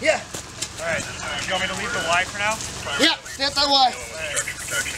Yeah. All right. You want me to leave the Y for now? Yeah, stay at that Y. Okay.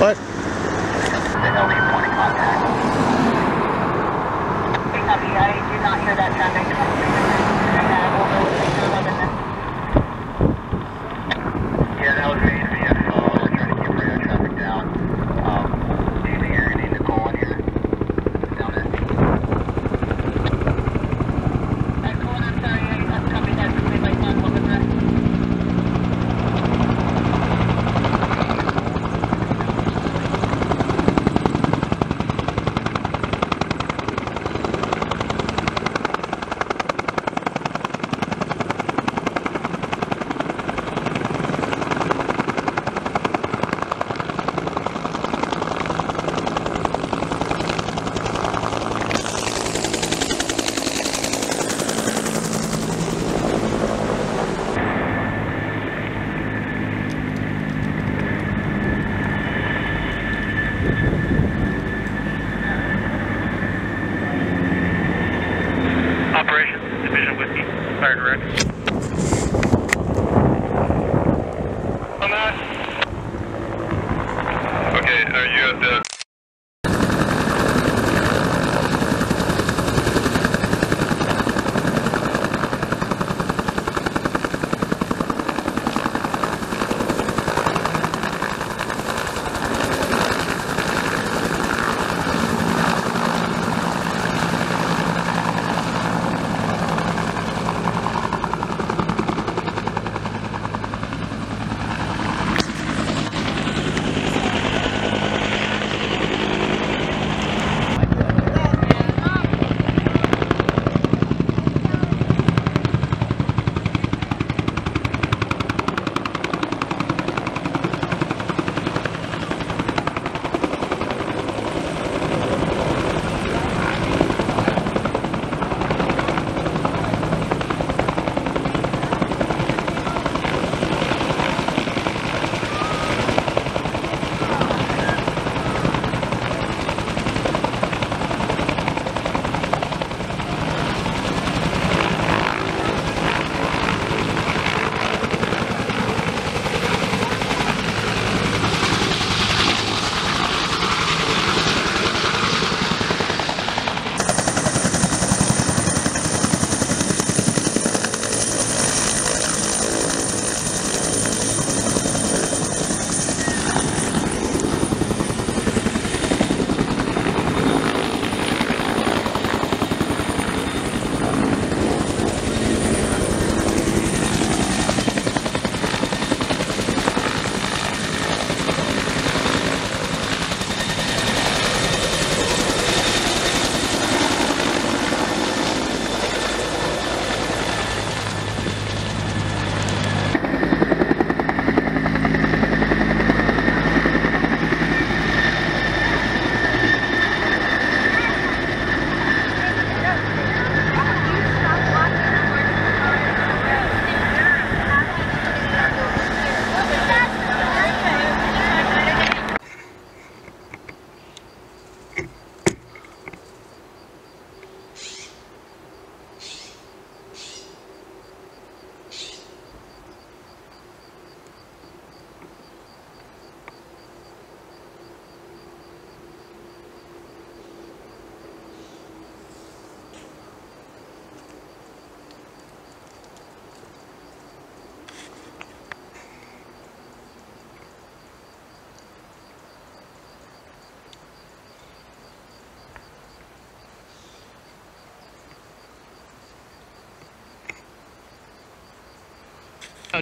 What? The LP point of contact. Copy, I do not hear that traffic. Yeah, that was me.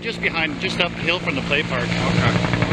Just behind, just uphill from the play park. Okay.